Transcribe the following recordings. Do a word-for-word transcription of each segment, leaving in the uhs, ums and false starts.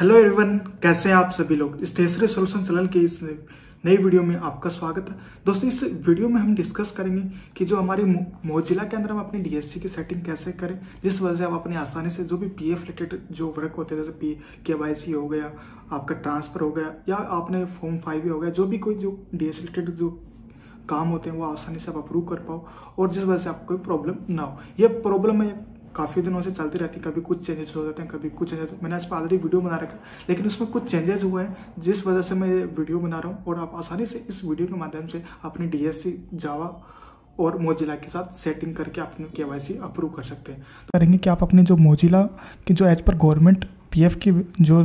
Hello everyone, कैसे हैं आप सभी लोग। स्टेशनरी सॉल्यूशन चैनल के इस नई वीडियो में आपका स्वागत है। दोस्तों, इस वीडियो में हम डिस्कस करेंगे कि जो हमारे मोजिला के अंदर हम अपनी डीएससी की सेटिंग कैसे करें, जिस वजह से आप अपने आसानी से जो भी पीएफ रिलेटेड जो वर्क होते हैं, जैसे पी केवाईसी हो गया, आपका ट्रांसफर हो गया, या आपने फॉर्म फाइव हो गया, जो भी कोई जो डीएससी रिलेटेड जो काम होते हैं वो आसानी से आप अप्रूव कर पाओ और जिस वजह से आपको कोई प्रॉब्लम ना हो। ये प्रॉब्लम है काफ़ी दिनों से चलती रहती है, कभी कुछ चेंजेस हो जाते हैं, कभी कुछ चेंजेस। मैंने इस पर ऑलरेडी वीडियो बना रखा, लेकिन उसमें कुछ चेंजेस हुए हैं जिस वजह से मैं ये वीडियो बना रहा हूँ और आप आसानी से इस वीडियो के माध्यम से अपनी डीएससी जावा और मोजिला के साथ सेटिंग करके अपनी केवाईसी अप्रूव कर सकते हैं। तो करेंगे कि आप अपने जो मोजिला की जो as per government P F की जो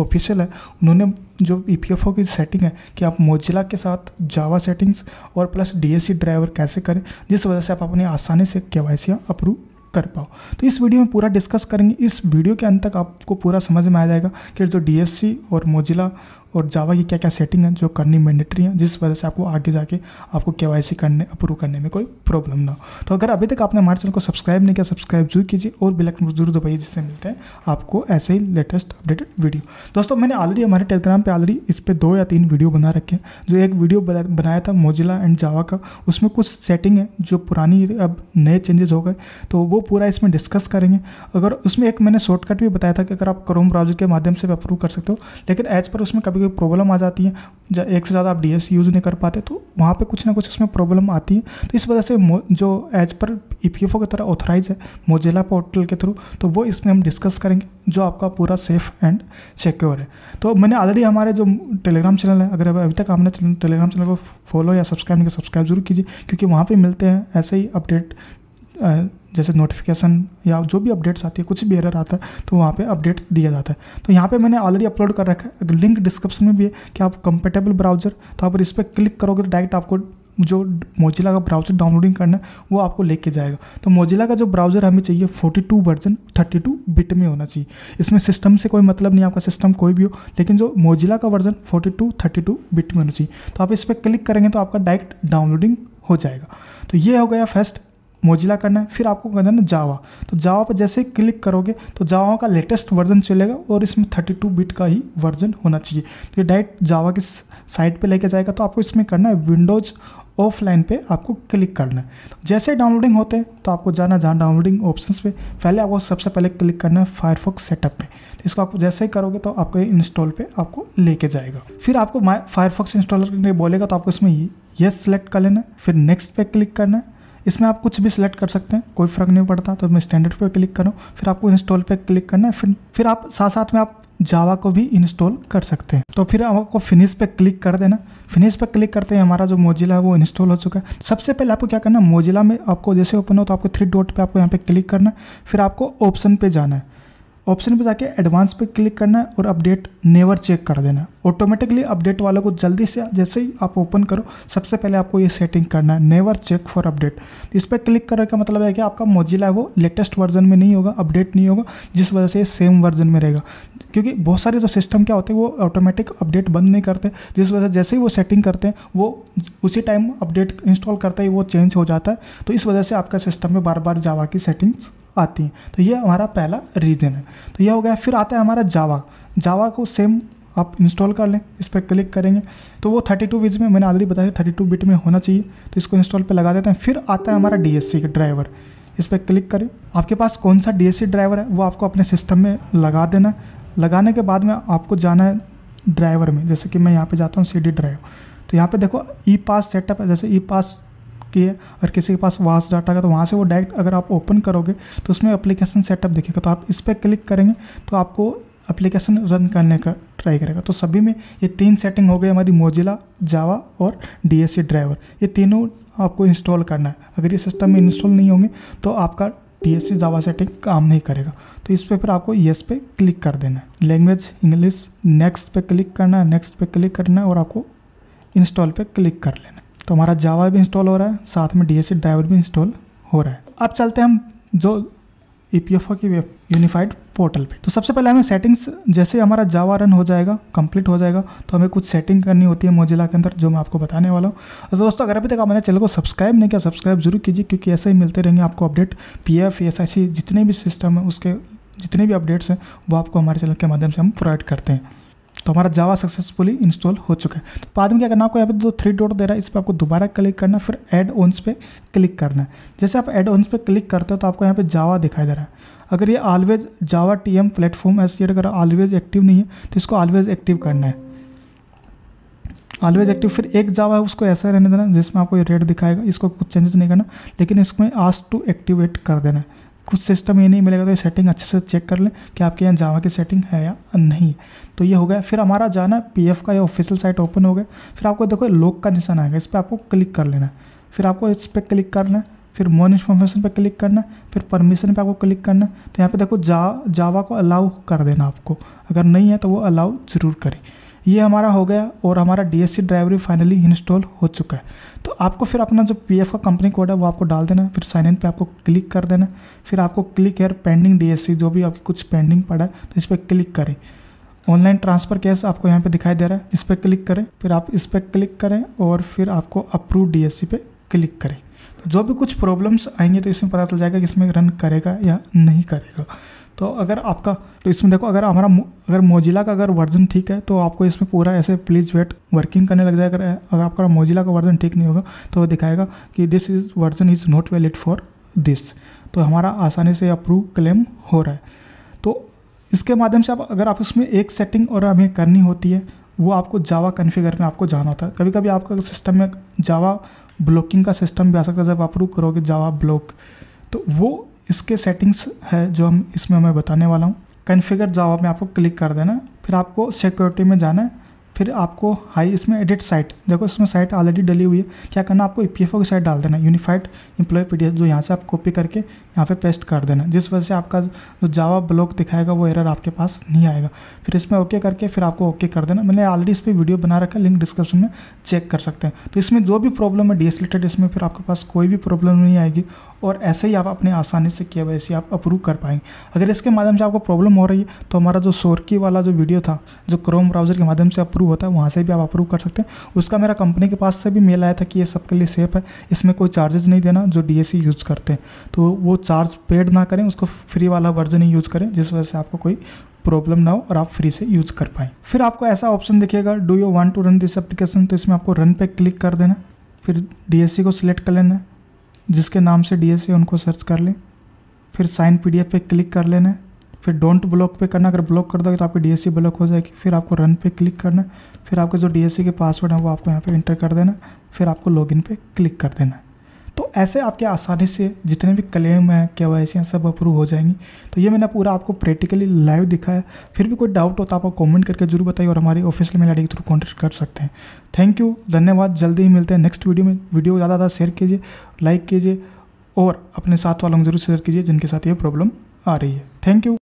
ऑफिशियल है, उन्होंने जो ईपीएफओ की सेटिंग है कि आप मोजिला के साथ जावा सेटिंग्स और प्लस डीएससी ड्राइवर कैसे करें, जिस वजह से आप अपने आसानी से केवाईसी अप्रूव कर पाओ। तो इस वीडियो में पूरा डिस्कस करेंगे। इस वीडियो के अंत तक आपको पूरा समझ में आ जाएगा कि जो डीएससी और मोजिला और जावा की क्या क्या सेटिंग है जो करनी मैंडेटरी है, जिस वजह से आपको आगे जाके आपको केवाईसी करने अप्रूव करने में कोई प्रॉब्लम ना हो। तो अगर अभी तक आपने हमारे चैनल को सब्सक्राइब नहीं किया, सब्सक्राइब जरूर कीजिए और बेल आइकन जरूर दबाइए, जिससे मिलते हैं आपको ऐसे ही लेटेस्ट अपडेटेड वीडियो। दोस्तों, मैंने ऑलरेडी हमारे टेलीग्राम पर ऑलरेडी इस पर दो या तीन वीडियो बना रखे हैं। जो एक वीडियो बनाया था मोजिला एंड जावा का, उसमें कुछ सेटिंग है जो पुरानी अब नए चेंजेस हो गए, तो वो पूरा इसमें डिस्कस करेंगे। अगर उसमें एक मैंने शॉर्टकट भी बताया था कि अगर आप क्रोम ब्राउजर के माध्यम से भी अप्रूव कर सकते हो, लेकिन एज पर उसमें कोई प्रॉब्लम आ जाती है, जा एक से ज़्यादा आप डीएससी यूज़ नहीं कर पाते, तो वहाँ पे कुछ ना कुछ उसमें प्रॉब्लम आती है। तो इस वजह से जो एज पर ईपीएफओ की तरह ऑथराइज है मोजिला पोर्टल के थ्रू, तो वो इसमें हम डिस्कस करेंगे जो आपका पूरा सेफ एंड सिक्योर है। तो मैंने ऑलरेडी हमारे जो टेलीग्राम चैनल है, अगर अभी तक आपने टेलीग्राम चैनल को फॉलो या सब्सक्राइब नहीं किया, सब्सक्राइब जरूर कीजिए, क्योंकि वहाँ पर मिलते हैं ऐसे ही अपडेट, जैसे नोटिफिकेशन या जो भी अपडेट्स आती है, कुछ भी एरर आता है तो वहाँ पे अपडेट दिया जाता है। तो यहाँ पे मैंने ऑलरेडी अपलोड कर रखा है, लिंक डिस्क्रिप्शन में भी है कि आप कंपेटेबल ब्राउज़र, तो आप इस पर क्लिक करोगे तो डायरेक्ट आपको जो मोजिला का ब्राउज़र डाउनलोडिंग करना है वो आपको लेके जाएगा। तो मोजिला का जो ब्राउज़र हमें चाहिए बयालीस वर्जन बत्तीस बिट में होना चाहिए। इसमें सिस्टम से कोई मतलब नहीं, आपका सिस्टम कोई भी हो, लेकिन जो मोजिला का वर्जन बयालीस बत्तीस बिट में होना चाहिए। तो आप इस पर क्लिक करेंगे तो आपका डायरेक्ट डाउनलोडिंग हो जाएगा। तो ये हो गया फर्स्ट मोजिला करना है। फिर आपको करना है जावा। तो जावा पर जैसे ही क्लिक करोगे तो जावा का लेटेस्ट वर्जन चलेगा और इसमें बत्तीस बिट का ही वर्जन होना चाहिए। तो ये डायरेक्ट जावा की साइट पे लेके जाएगा। तो आपको इसमें करना है विंडोज़ ऑफलाइन पे आपको क्लिक करना है। जैसे डाउनलोडिंग होते हैं तो आपको जाना है जहाँ डाउनलोडिंग ऑप्शंस पे, पहले आपको सबसे पहले क्लिक करना है फायरफॉक्स सेटअप पे। तो इसको आपको जैसे ही करोगे तो आपको इंस्टॉल पे आपको लेके जाएगा। फिर आपको फायरफॉक्स इंस्टॉलर करने बोलेगा, तो आपको इसमें येस सेलेक्ट कर लेना है, फिर नेक्स्ट पे क्लिक करना है। इसमें आप कुछ भी सिलेक्ट कर सकते हैं, कोई फ़र्क नहीं पड़ता। तो मैं स्टैंडर्ड पे क्लिक करूँ, फिर आपको इंस्टॉल पे क्लिक करना है, फिर फिर आप साथ साथ में आप जावा को भी इंस्टॉल कर सकते हैं। तो फिर आपको फिनिश पे क्लिक कर देना। फिनिश पे क्लिक करते हैं हमारा जो मोजिला है वो इंस्टॉल हो चुका है। सबसे पहले आपको क्या करना है, मोजिला में आपको जैसे ओपन हो तो आपको थ्री डॉट पर आपको यहाँ पर क्लिक करना है, फिर आपको ऑप्शन पर जाना है, ऑप्शन पे जाके एडवांस पे क्लिक करना है और अपडेट नेवर चेक कर देना है। ऑटोमेटिकली अपडेट वालों को जल्दी से जैसे ही आप ओपन करो सबसे पहले आपको ये सेटिंग करना है, नेवर चेक फॉर अपडेट। इस पर क्लिक करने का मतलब है कि आपका मोजिला है वो लेटेस्ट वर्जन में नहीं होगा, अपडेट नहीं होगा, जिस वजह से ये सेम वर्जन में रहेगा। क्योंकि बहुत सारे जो सिस्टम क्या होते हैं वो ऑटोमेटिक अपडेट बंद नहीं करते, जिस वजह से जैसे ही वो सेटिंग करते हैं वो उसी टाइम अपडेट इंस्टॉल करते ही वो चेंज हो जाता है। तो इस वजह से आपका सिस्टम में बार बार जावा की सेटिंग्स आती हैं। तो ये हमारा पहला रीजन है। तो ये हो गया। फिर आता है हमारा जावा। जावा को सेम आप इंस्टॉल कर लें, इस पर क्लिक करेंगे तो वो बत्तीस बिट में, मैंने ऑलरेडी बताया बत्तीस बिट में होना चाहिए, तो इसको इंस्टॉल पे लगा देते हैं। फिर आता है हमारा डीएससी का ड्राइवर, इस पर क्लिक करें। आपके पास कौन सा डीएससी ड्राइवर है वो आपको अपने सिस्टम में लगा देना। लगाने के बाद में आपको जाना है ड्राइवर में, जैसे कि मैं यहाँ पर जाता हूँ सी डी ड्राइव, तो यहाँ पर देखो ई पास सेटअप है, जैसे ई पास की है और किसी के पास वास डाटा का, तो वहाँ से वो डायरेक्ट अगर आप ओपन करोगे तो उसमें एप्लीकेशन सेटअप दिखेगा। तो आप इस पर क्लिक करेंगे तो आपको एप्लीकेशन रन करने का ट्राई करेगा। तो सभी में ये तीन सेटिंग हो गई हमारी, मोजिला, जावा और डीएससी ड्राइवर। ये तीनों आपको इंस्टॉल करना है। अगर ये सिस्टम में इंस्टॉल नहीं होंगे तो आपका डीएससी जावा सेटिंग काम नहीं करेगा। तो इस पर फिर आपको येस पे क्लिक कर देना है, लैंग्वेज इंग्लिश, नेक्स्ट पे क्लिक करना है, नेक्स्ट पे क्लिक करना है और आपको इंस्टॉल पे क्लिक कर लेना है। तो हमारा जावा भी इंस्टॉल हो रहा है, साथ में डीएससी ड्राइवर भी इंस्टॉल हो रहा है। अब चलते हैं हम जो ईपीएफओ की वेब यूनिफाइड पोर्टल पे। तो सबसे पहले हमें सेटिंग्स, जैसे हमारा जावा रन हो जाएगा, कंप्लीट हो जाएगा, तो हमें कुछ सेटिंग करनी होती है मोजिला के अंदर, जो मैं आपको बताने वाला हूँ। और दोस्तों, अगर अभी तक आप मेरे चैनल को सब्सक्राइब नहीं किया, सब्सक्राइब जरूर कीजिए, क्योंकि ऐसे ही मिलते रहेंगे आपको अपडेट। पीएफ, एसआईसी, जितने भी सिस्टम है उसके जितने भी अपडेट्स हैं वो आपको हमारे चैनल के माध्यम से हम प्रोवाइड करते हैं। तो हमारा जावा सक्सेसफुली इंस्टॉल हो चुका है। तो बाद में क्या करना, आपको यहाँ पे दो थ्री डॉट दे रहा है, इस पर आपको दोबारा क्लिक करना, फिर ऐड ऑन्स पे क्लिक करना है। जैसे आप ऐड ऑन्स पे क्लिक करते हो तो आपको यहाँ पे जावा दिखाई दे रहा है। अगर ये always Java TM platform S अगर ऑलवेज एक्टिव नहीं है तो इसको ऑलवेज एक्टिव करना है, ऑलवेज एक्टिव। फिर एक जावा है उसको ऐसा रहने देना जिसमें आपको ये रेड दिखाएगा, इसको कुछ चेंजेस नहीं करना, लेकिन इसमें आस्क टू एक्टिवेट कर देना है। कुछ सिस्टम ये नहीं मिलेगा तो ये सेटिंग अच्छे से चेक कर लें कि आपके यहाँ जावा की सेटिंग है या नहीं। तो ये हो गया। फिर हमारा जाना पीएफ का ये ऑफिशियल साइट ओपन हो गया। फिर आपको देखो लॉग का निशान आएगा, इस पर आपको क्लिक कर लेना। फिर आपको इस पर क्लिक करना, फिर मोर इन्फॉर्मेशन पर क्लिक करना, फिर परमिशन पे आपको क्लिक करना। तो यहाँ पे देखो जा जावा को अलाउ कर देना आपको, अगर नहीं है तो वो अलाउ ज़रूर करें। ये हमारा हो गया और हमारा डीएससी ड्राइवर फाइनली इंस्टॉल हो चुका है। तो आपको फिर अपना जो पीएफ का कंपनी कोड है वो आपको डाल देना, फिर साइन इन पे आपको क्लिक कर देना, फिर आपको क्लिक हेयर पेंडिंग डीएससी, जो भी आपकी कुछ पेंडिंग पड़ा है तो इस पर क्लिक करें। ऑनलाइन ट्रांसफ़र कैश आपको यहाँ पे दिखाई दे रहा है, इस पर क्लिक करें। फिर आप इस पर क्लिक करें और फिर आपको अप्रूव डीएससी पे क्लिक करें। तो जो भी कुछ प्रॉब्लम्स आएंगे तो इसमें पता चल जाएगा कि इसमें रन करेगा या नहीं करेगा। तो अगर आपका तो इसमें देखो, अगर हमारा अगर मोजिला का अगर वर्जन ठीक है तो आपको इसमें पूरा ऐसे प्लीज़ वेट वर्किंग करने लग जाएगा। अगर आपका मोजिला का वर्जन ठीक नहीं होगा तो वो दिखाएगा कि this is version is not valid for this. तो हमारा आसानी से अप्रूव क्लेम हो रहा है। तो इसके माध्यम से आप अगर आप उसमें एक सेटिंग और हमें करनी होती है, वो आपको जावा कॉन्फ़िगर में आपको जाना होता है। कभी कभी आपका सिस्टम में जावा ब्लॉकिंग का सिस्टम भी आ सकता है, जब अप्रूव करोगे जावा ब्लॉक। तो वो इसके सेटिंग्स है जो हम इसमें हमें बताने वाला हूँ। कॉन्फ़िगर जावा में आपको क्लिक कर देना, फिर आपको सिक्योरिटी में जाना है, फिर आपको हाई इसमें एडिट साइट, देखो इसमें साइट ऑलरेडी डली हुई है। क्या करना, आपको ईपीएफओ की साइट डाल देना, यूनिफाइड एम्प्लॉय पीडीएस, जो यहाँ से आप कॉपी करके यहाँ पे पेस्ट कर देना, जिस वजह से आपका जो जावा ब्लॉक दिखाएगा वो एरर आपके पास नहीं आएगा। फिर इसमें ओके करके फिर आपको ओके कर देना। मैंने ऑलरेडी इस पर वीडियो बना रखा है, लिंक डिस्क्रिप्शन में चेक कर सकते हैं। तो इसमें जो भी प्रॉब्लम है डी एस रिलेटेड, इसमें फिर आपके पास कोई भी प्रॉब्लम नहीं आएगी और ऐसे ही आप अपने आसानी से केवाईसी आप अप्रूव कर पाएंगे। अगर इसके माध्यम से आपको प्रॉब्लम हो रही है तो हमारा जो सोरकी वाला जो वीडियो था, जो क्रोम ब्राउज़र के माध्यम से अप्रूव होता है, वहाँ से भी आप अप्रूव कर सकते हैं। उसका मेरा कंपनी के पास से भी मेल आया था कि ये सबके लिए सेफ है, इसमें कोई चार्जेस नहीं देना। जो डीएससी यूज़ करते हैं तो वो चार्ज पेड ना करें, उसको फ्री वाला वर्जन ही यूज़ करें, जिस वजह से आपको कोई प्रॉब्लम ना हो और आप फ्री से यूज़ कर पाएँ। फिर आपको ऐसा ऑप्शन दिखेगा, do you want to run this application, तो इसमें आपको रन पे क्लिक कर देना, फिर डीएससी को सिलेक्ट कर लेना, जिसके नाम से डीएससी उनको सर्च कर लें, फिर साइन पीडीएफ पे क्लिक कर लेना, फिर डोंट ब्लॉक पे करना। अगर ब्लॉक कर दोगे तो आपकी डीएससी ब्लॉक हो जाएगी। फिर आपको रन पे क्लिक करना, फिर आपके जो डीएससी के पासवर्ड है वो आपको यहाँ पे इंटर कर देना, फिर आपको लॉगिन पे क्लिक कर देना। तो ऐसे आपके आसानी से जितने भी क्लेम हैं, केवाईसी हैं, सब अप्रूव हो जाएंगी। तो ये मैंने पूरा आपको प्रैक्टिकली लाइव दिखाया। फिर भी कोई डाउट हो तो आपको कमेंट करके जरूर बताइए और हमारी ऑफिशियल मेल आईडी के थ्रू कॉन्टैक्ट कर सकते हैं। थैंक यू, धन्यवाद। जल्दी ही मिलते हैं नेक्स्ट वीडियो में। वीडियो ज़्यादा ज़्यादा शेयर कीजिए, लाइक कीजिए और अपने साथ वालों को जरूर शेयर कीजिए जिनके साथ ये प्रॉब्लम आ रही है। Thank you.